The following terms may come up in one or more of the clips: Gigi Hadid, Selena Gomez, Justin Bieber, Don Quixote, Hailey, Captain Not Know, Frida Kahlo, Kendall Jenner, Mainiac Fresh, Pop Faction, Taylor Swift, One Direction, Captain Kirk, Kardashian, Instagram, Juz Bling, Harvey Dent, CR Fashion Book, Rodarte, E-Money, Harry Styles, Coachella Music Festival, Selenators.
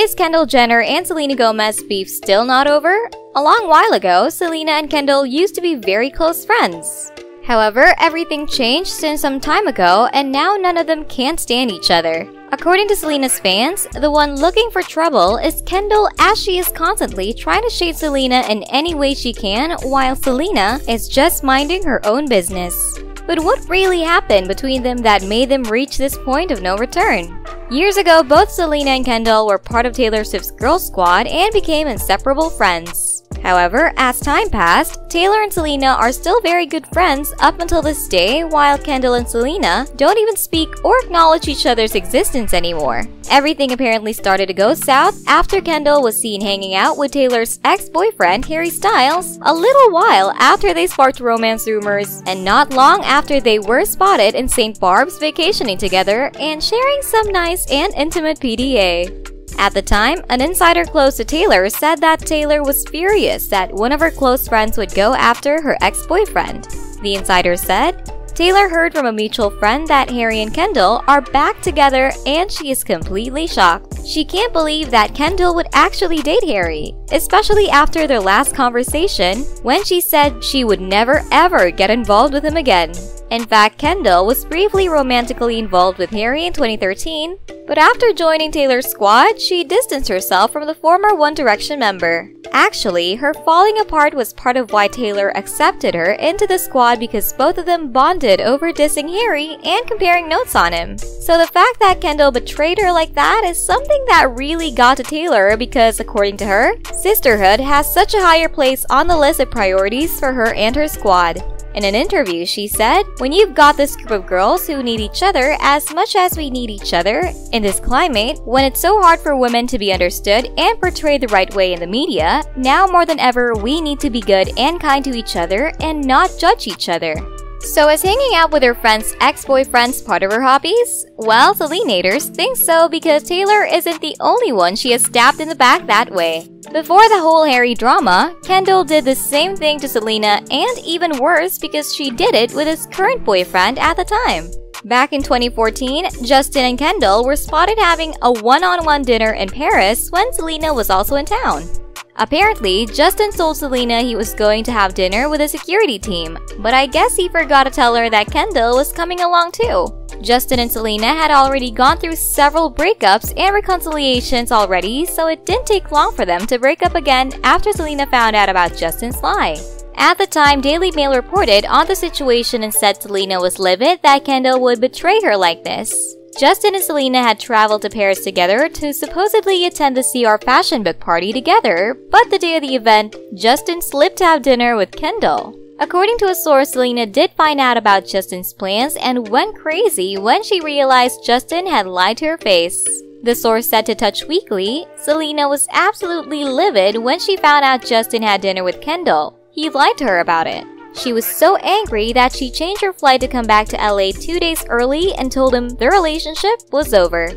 Is Kendall Jenner and Selena Gomez beef still not over? A long while ago, Selena and Kendall used to be very close friends. However, everything changed since some time ago and now none of them can stand each other. According to Selena's fans, the one looking for trouble is Kendall, as she is constantly trying to shade Selena in any way she can, while Selena is just minding her own business. But what really happened between them that made them reach this point of no return? Years ago, both Selena and Kendall were part of Taylor Swift's girl squad and became inseparable friends. However, as time passed, Taylor and Selena are still very good friends up until this day, while Kendall and Selena don't even speak or acknowledge each other's existence anymore. Everything apparently started to go south after Kendall was seen hanging out with Taylor's ex-boyfriend Harry Styles a little while after they sparked romance rumors, and not long after they were spotted in St. Bart's vacationing together and sharing some nice and intimate PDA. At the time, an insider close to Taylor said that Taylor was furious that one of her close friends would go after her ex-boyfriend. The insider said, "Taylor heard from a mutual friend that Harry and Kendall are back together and she is completely shocked. She can't believe that Kendall would actually date Harry, especially after their last conversation when she said she would never ever get involved with him again." In fact, Kendall was briefly romantically involved with Harry in 2013, but after joining Taylor's squad, she distanced herself from the former One Direction member. Actually, her falling apart was part of why Taylor accepted her into the squad, because both of them bonded over dissing Harry and comparing notes on him. So the fact that Kendall betrayed her like that is something that really got to Taylor, because according to her, sisterhood has such a higher place on the list of priorities for her and her squad. In an interview, she said, "When you've got this group of girls who need each other as much as we need each other in this climate, when it's so hard for women to be understood and portrayed the right way in the media, now more than ever we need to be good and kind to each other and not judge each other." So is hanging out with her friend's ex-boyfriends part of her hobbies? Well, Selenators think so, because Taylor isn't the only one she has stabbed in the back that way. Before the whole Harry drama, Kendall did the same thing to Selena, and even worse because she did it with his current boyfriend at the time. Back in 2014, Justin and Kendall were spotted having a one-on-one dinner in Paris when Selena was also in town. Apparently, Justin told Selena he was going to have dinner with a security team, but I guess he forgot to tell her that Kendall was coming along too. Justin and Selena had already gone through several breakups and reconciliations already, so it didn't take long for them to break up again after Selena found out about Justin's lie. At the time, Daily Mail reported on the situation and said Selena was livid that Kendall would betray her like this. Justin and Selena had traveled to Paris together to supposedly attend the CR Fashion Book party together, but the day of the event, Justin slipped to have dinner with Kendall. According to a source, Selena did find out about Justin's plans and went crazy when she realized Justin had lied to her face. The source said to Touch Weekly, "Selena was absolutely livid when she found out Justin had dinner with Kendall. He lied to her about it. She was so angry that she changed her flight to come back to LA 2 days early and told him their relationship was over."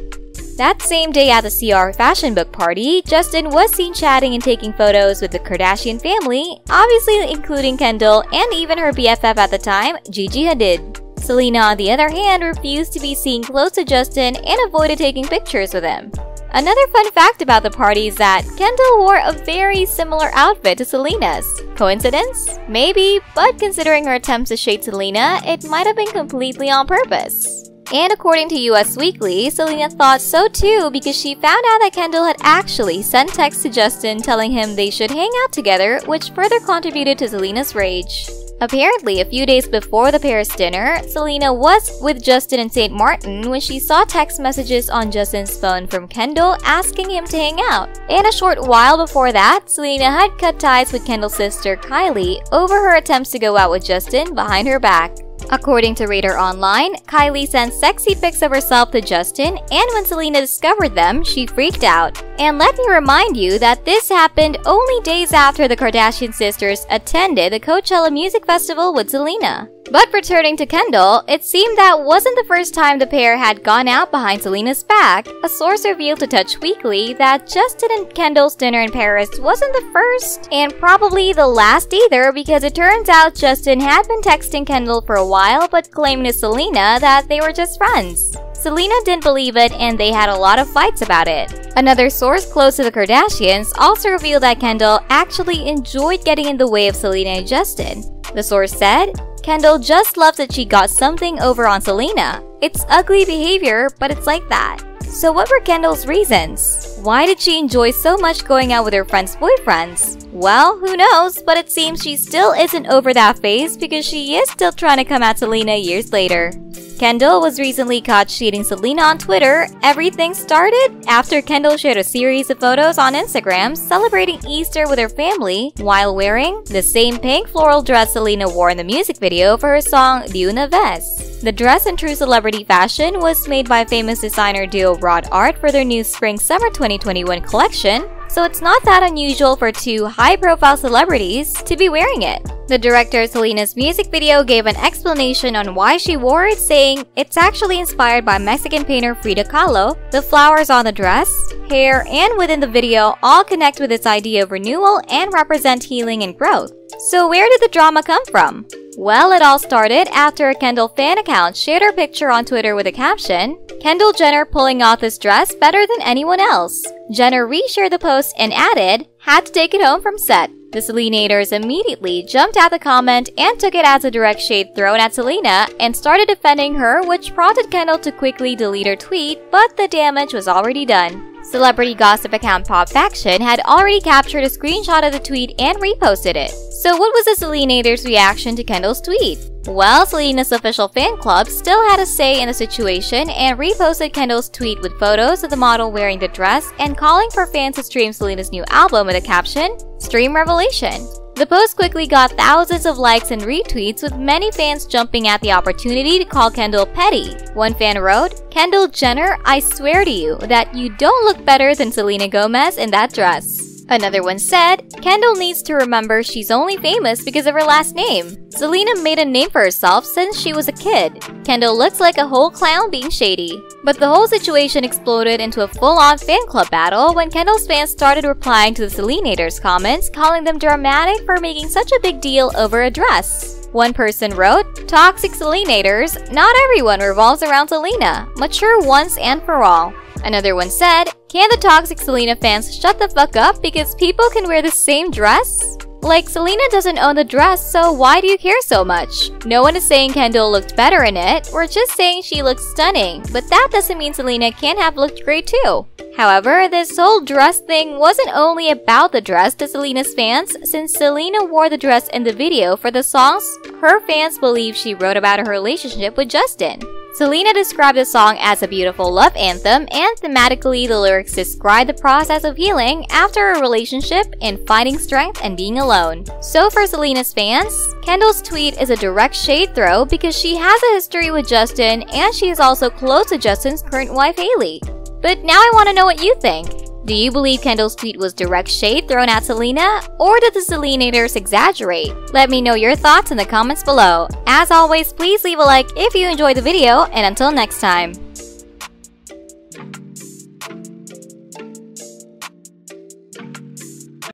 That same day at the CR Fashion Book party, Justin was seen chatting and taking photos with the Kardashian family, obviously including Kendall and even her BFF at the time, Gigi Hadid. Selena, on the other hand, refused to be seen close to Justin and avoided taking pictures with him. Another fun fact about the party is that Kendall wore a very similar outfit to Selena's. Coincidence? Maybe, but considering her attempts to shade Selena, it might have been completely on purpose. And according to US Weekly, Selena thought so too, because she found out that Kendall had actually sent texts to Justin telling him they should hang out together, which further contributed to Selena's rage. Apparently, a few days before the Paris dinner, Selena was with Justin in St. Martin when she saw text messages on Justin's phone from Kendall asking him to hang out. And a short while before that, Selena had cut ties with Kendall's sister Kylie over her attempts to go out with Justin behind her back. According to Radar Online, Kylie sent sexy pics of herself to Justin, and when Selena discovered them, she freaked out. And let me remind you that this happened only days after the Kardashian sisters attended the Coachella Music Festival with Selena. But returning to Kendall, it seemed that wasn't the first time the pair had gone out behind Selena's back. A source revealed to Touch Weekly that Justin and Kendall's dinner in Paris wasn't the first, and probably the last either, because it turns out Justin had been texting Kendall for a while but claimed to Selena that they were just friends. Selena didn't believe it and they had a lot of fights about it. Another source close to the Kardashians also revealed that Kendall actually enjoyed getting in the way of Selena and Justin. The source said, "Kendall just loves that she got something over on Selena. It's ugly behavior, but it's like that." So what were Kendall's reasons? Why did she enjoy so much going out with her friends' boyfriends? Well, who knows, but it seems she still isn't over that phase because she is still trying to come at Selena years later. Kendall was recently caught cheating Selena on Twitter. Everything started after Kendall shared a series of photos on Instagram celebrating Easter with her family while wearing the same pink floral dress Selena wore in the music video for her song De Una Vez. The dress in true celebrity fashion was made by famous designer duo Rodarte for their new Spring-Summer 2021 collection, so it's not that unusual for two high-profile celebrities to be wearing it. The director of Selena's music video gave an explanation on why she wore it, saying it's actually inspired by Mexican painter Frida Kahlo. The flowers on the dress, hair, and within the video all connect with its idea of renewal and represent healing and growth. So where did the drama come from? Well, it all started after a Kendall fan account shared her picture on Twitter with a caption, "Kendall Jenner pulling off this dress better than anyone else." Jenner reshared the post and added, "Had to take it home from set." The Selenators immediately jumped at the comment and took it as a direct shade thrown at Selena and started defending her, which prompted Kendall to quickly delete her tweet, but the damage was already done. Celebrity gossip account Pop Faction had already captured a screenshot of the tweet and reposted it. So what was the Selenators' reaction to Kendall's tweet? Well, Selena's official fan club still had a say in the situation and reposted Kendall's tweet with photos of the model wearing the dress and calling for fans to stream Selena's new album with a caption, "Stream Revelation." The post quickly got thousands of likes and retweets, with many fans jumping at the opportunity to call Kendall petty. One fan wrote, "Kendall Jenner, I swear to you that you don't look better than Selena Gomez in that dress." Another one said, "Kendall needs to remember she's only famous because of her last name. Selena made a name for herself since she was a kid. Kendall looks like a whole clown being shady." But the whole situation exploded into a full-on fan club battle when Kendall's fans started replying to the Selenators' comments, calling them dramatic for making such a big deal over a dress. One person wrote, "Toxic Selenators, not everyone revolves around Selena. Mature once and for all." Another one said, "Can the toxic Selena fans shut the fuck up because people can wear the same dress? Like, Selena doesn't own the dress, so why do you care so much? No one is saying Kendall looked better in it, we're just saying she looks stunning, but that doesn't mean Selena can't have looked great too." However, this whole dress thing wasn't only about the dress to Selena's fans, since Selena wore the dress in the video for the songs her fans believe she wrote about her relationship with Justin. Selena described the song as a beautiful love anthem, and thematically the lyrics describe the process of healing after a relationship and finding strength and being alone. So for Selena's fans, Kendall's tweet is a direct shade throw because she has a history with Justin and she is also close to Justin's current wife Hailey. But now I want to know what you think. Do you believe Kendall's tweet was direct shade thrown at Selena, or did the Selenators exaggerate? Let me know your thoughts in the comments below. As always, please leave a like if you enjoyed the video, and until next time.